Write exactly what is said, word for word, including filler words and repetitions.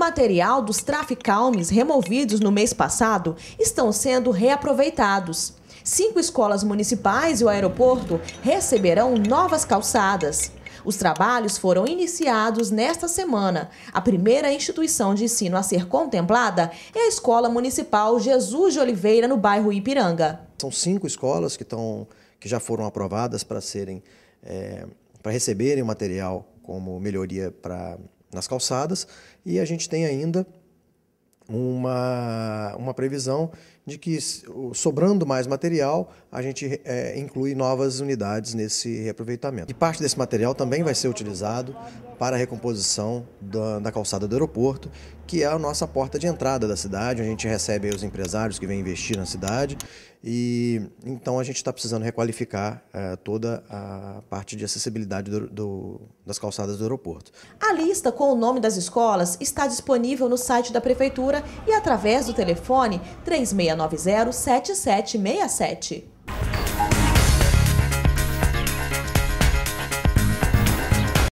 material dos traficalmes removidos no mês passado estão sendo reaproveitados. Cinco escolas municipais e o aeroporto receberão novas calçadas. Os trabalhos foram iniciados nesta semana. A primeira instituição de ensino a ser contemplada é a Escola Municipal Jesus de Oliveira, no bairro Ipiranga. São cinco escolas que, estão, que já foram aprovadas para serem, é, para receberem o material como melhoria para, nas calçadas, e a gente tem ainda uma, uma previsão de que, sobrando mais material, a gente é, inclui novas unidades nesse reaproveitamento. E parte desse material também vai ser utilizado para a recomposição da, da calçada do aeroporto, que é a nossa porta de entrada da cidade, onde a gente recebe os empresários que vêm investir na cidade, e então a gente está precisando requalificar é, toda a parte de acessibilidade do, do, das calçadas do aeroporto. A lista com o nome das escolas está disponível no site da Prefeitura e através do telefone três seis nove zero sete sete seis sete.